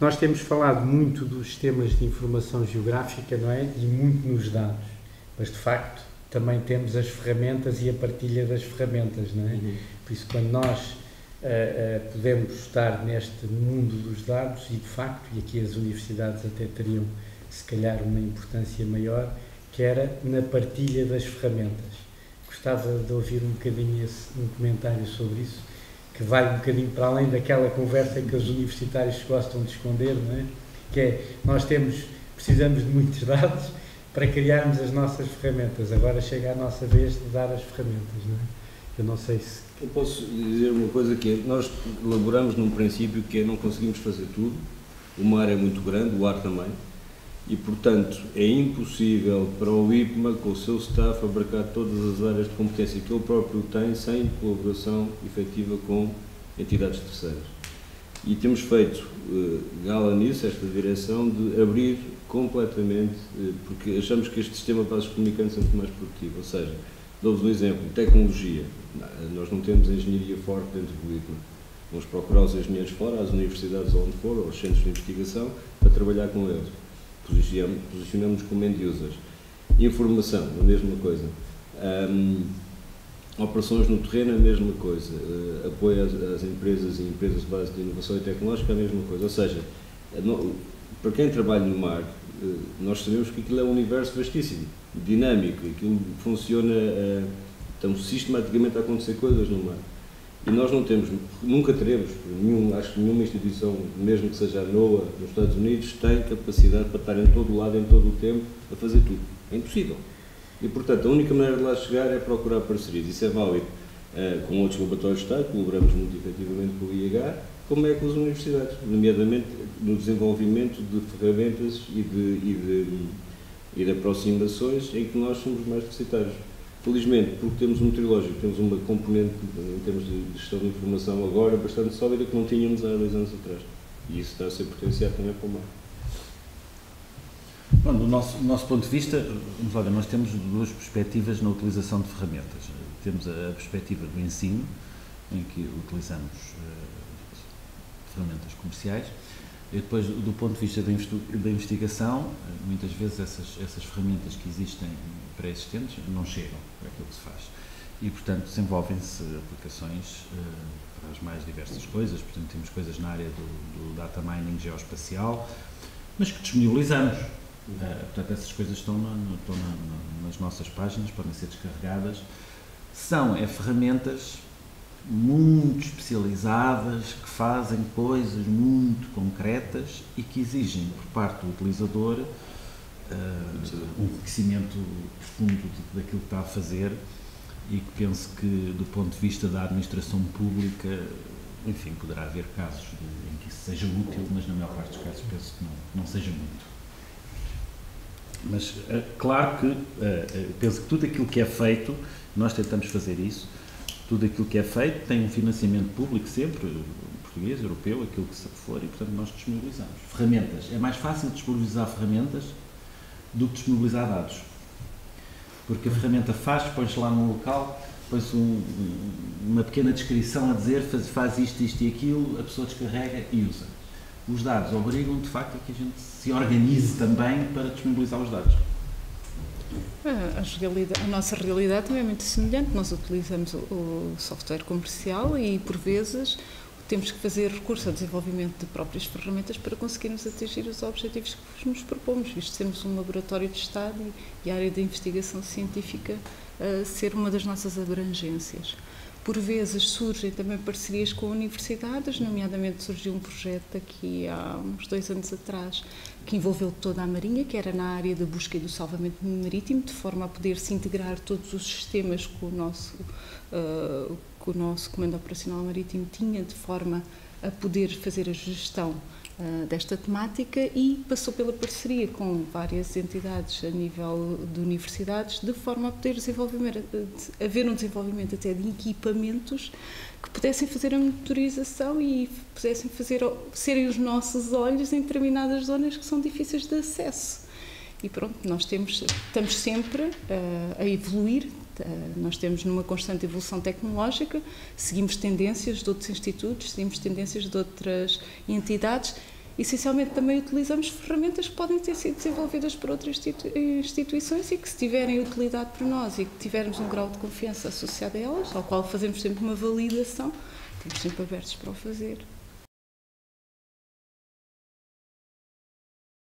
Nós temos falado muito dos sistemas de informação geográfica, não é? E muito nos dados, mas de facto também temos as ferramentas e a partilha das ferramentas, não é? Uhum. Por isso, quando nós podemos estar neste mundo dos dados e de facto, e aqui as universidades até teriam se calhar uma importância maior, que era na partilha das ferramentas. Gostava de ouvir um bocadinho um comentário sobre isso, que vai um bocadinho para além daquela conversa que os universitários gostam de esconder, não é? Que é, nós precisamos de muitos dados para criarmos as nossas ferramentas. Agora chega a nossa vez de dar as ferramentas, não é? Eu não sei se... Eu posso dizer uma coisa que é, nós elaboramos num princípio que é não conseguimos fazer tudo, o mar é muito grande, o ar também, e portanto é impossível para o IPMA, com o seu staff, abarcar todas as áreas de competência que ele próprio tem sem colaboração efetiva com entidades terceiras. E temos feito gala nisso, esta direção, de abrir completamente, porque achamos que este sistema faz os comunicantes sempre mais produtivo, ou seja, dou-vos um exemplo, tecnologia. Nós não temos engenharia forte dentro do IPMA. Vamos procurar os engenheiros fora, às universidades onde for, ou aos centros de investigação, para trabalhar com eles. Posicionamos como end-users. Informação, a mesma coisa. Operações no terreno, a mesma coisa. Apoio às empresas e empresas de base de inovação e tecnológica, a mesma coisa. Ou seja, para quem trabalha no mar, nós sabemos que aquilo é um universo vastíssimo, dinâmico, aquilo funciona, estão sistematicamente a acontecer coisas no mar. E nós não temos, nunca teremos, acho que nenhuma instituição, mesmo que seja a NOAA nos Estados Unidos, tem capacidade para estar em todo o lado, em todo o tempo, a fazer tudo. É impossível. E, portanto, a única maneira de lá chegar é procurar parcerias. Isso é válido com outros laboratórios de Estado, colaboramos muito efetivamente com o IH, como é com as universidades, nomeadamente no desenvolvimento de ferramentas e de aproximações em que nós somos mais deficitários. Felizmente, porque temos um meteorológico, temos uma componente em termos de gestão de informação agora bastante sólida que não tínhamos há 2 anos atrás. E isso está a ser potenciado também para o mar. Bom, do nosso ponto de vista, vamos lá ver, nós temos duas perspectivas na utilização de ferramentas. Temos a perspectiva do ensino, em que utilizamos ferramentas comerciais, e depois, do ponto de vista da investigação, muitas vezes essas ferramentas que existem pré-existentes não chegam para aquilo que se faz. E, portanto, desenvolvem-se aplicações para as mais diversas coisas. Portanto, temos coisas na área do data mining geoespacial, mas que disponibilizamos. Portanto, essas coisas estão nas nossas páginas, podem ser descarregadas. São ferramentas muito especializadas, que fazem coisas muito concretas e que exigem, por parte do utilizador, um conhecimento profundo daquilo que está a fazer, e que penso que, do ponto de vista da administração pública, enfim, poderá haver casos em que isso seja útil, mas na maior parte dos casos penso que não seja muito. Mas, claro que, penso que tudo aquilo que é feito, nós tentamos fazer isso, tudo aquilo que é feito tem um financiamento público sempre, português, europeu, aquilo que for, e portanto nós disponibilizamos. Ferramentas. É mais fácil disponibilizar ferramentas do que disponibilizar dados. Porque a ferramenta faz, põe-se lá num local, põe-se uma pequena descrição a dizer faz isto, isto e aquilo, a pessoa descarrega e usa. Os dados obrigam, de facto, a que a gente se organize também para disponibilizar os dados. A nossa realidade também é muito semelhante. Nós utilizamos o software comercial e, por vezes, temos que fazer recurso ao desenvolvimento de próprias ferramentas para conseguirmos atingir os objetivos que nos propomos, visto sermos um laboratório de Estado e a área da investigação científica ser uma das nossas abrangências. Por vezes surgem também parcerias com universidades, nomeadamente surgiu um projeto aqui há uns 2 anos atrás que envolveu toda a Marinha, que era na área da busca e do salvamento marítimo, de forma a poder se integrar todos os sistemas que o nosso Comando Operacional Marítimo tinha, de forma a poder fazer a gestão desta temática, e passou pela parceria com várias entidades a nível de universidades, de forma a poder haver um desenvolvimento até de equipamentos que pudessem fazer a monitorização e pudessem serem os nossos olhos em determinadas zonas que são difíceis de acesso. E pronto, nós estamos sempre a evoluir. Nós temos numa constante evolução tecnológica, seguimos tendências de outros institutos, seguimos tendências de outras entidades, essencialmente também utilizamos ferramentas que podem ter sido desenvolvidas por outras instituições e que, se tiverem utilidade para nós e que tivermos um grau de confiança associado a elas, ao qual fazemos sempre uma validação, estamos sempre abertos para o fazer.